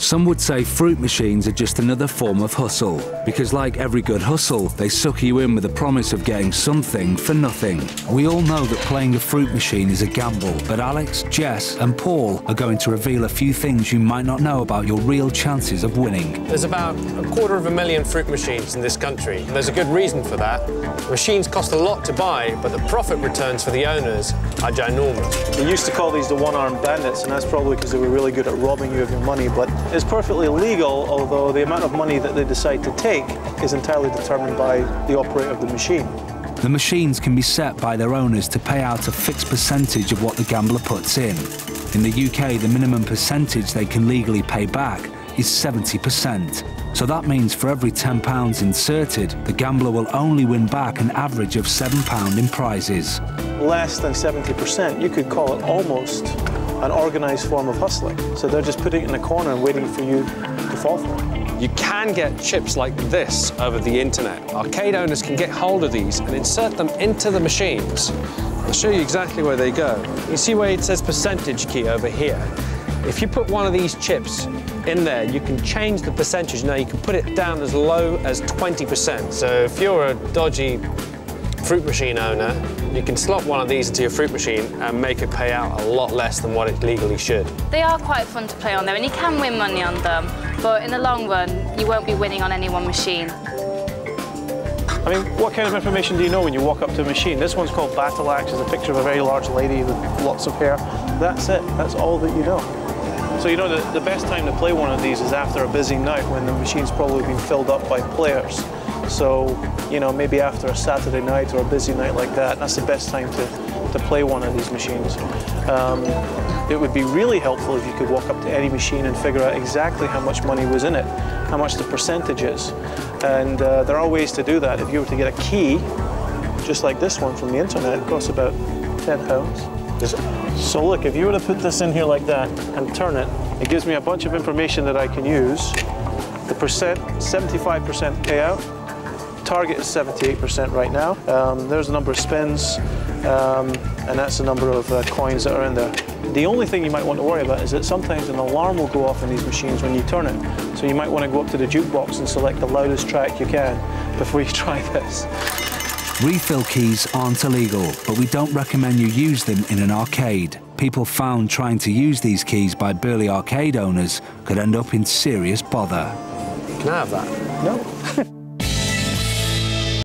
Some would say fruit machines are just another form of hustle, because like every good hustle, they suck you in with the promise of getting something for nothing. We all know that playing a fruit machine is a gamble, but Alex, Jess and Paul are going to reveal a few things you might not know about your real chances of winning. There's about 250,000 fruit machines in this country, and there's a good reason for that. Machines cost a lot to buy, but the profit returns for the owners are ginormous. We used to call these the one-armed bandits, and that's probably because they were really good at robbing you of your money, but it's perfectly legal, although the amount of money that they decide to take is entirely determined by the operator of the machine. The machines can be set by their owners to pay out a fixed percentage of what the gambler puts in. In the UK, the minimum percentage they can legally pay back is 70%. So that means for every £10 inserted, the gambler will only win back an average of £7 in prizes. Less than 70%, you could call it almost an organised form of hustling. So they're just putting it in a corner and waiting for you to fall for it. You can get chips like this over the internet. Arcade owners can get hold of these and insert them into the machines. I'll show you exactly where they go. You see where it says percentage key over here? If you put one of these chips in there, you can change the percentage. Now you can put it down as low as 20%. So if you're a dodgy fruit machine owner, you can slot one of these into your fruit machine and make it pay out a lot less than what it legally should. They are quite fun to play on though, and you can win money on them, but in the long run, you won't be winning on any one machine. I mean, what kind of information do you know when you walk up to a machine? This one's called Battle Axe. It's a picture of a very large lady with lots of hair. That's it. That's all that you know. So you know that the best time to play one of these is after a busy night when the machine's probably been filled up by players. So, you know, maybe after a Saturday night or a busy night like that, that's the best time to play one of these machines. It would be really helpful if you could walk up to any machine and figure out exactly how much money was in it, how much the percentage is. And there are ways to do that. If you were to get a key, just like this one from the internet, it costs about £10. So look, if you were to put this in here like that and turn it, it gives me a bunch of information that I can use. The percent, 75% payout. Target is 78% right now. There's the number of spins, and that's the number of coins that are in there. The only thing you might want to worry about is that sometimes an alarm will go off in these machines when you turn it. So you might want to go up to the jukebox and select the loudest track you can before you try this. Refill keys aren't illegal, but we don't recommend you use them in an arcade. People found trying to use these keys by burly arcade owners could end up in serious bother. Can I have that? No.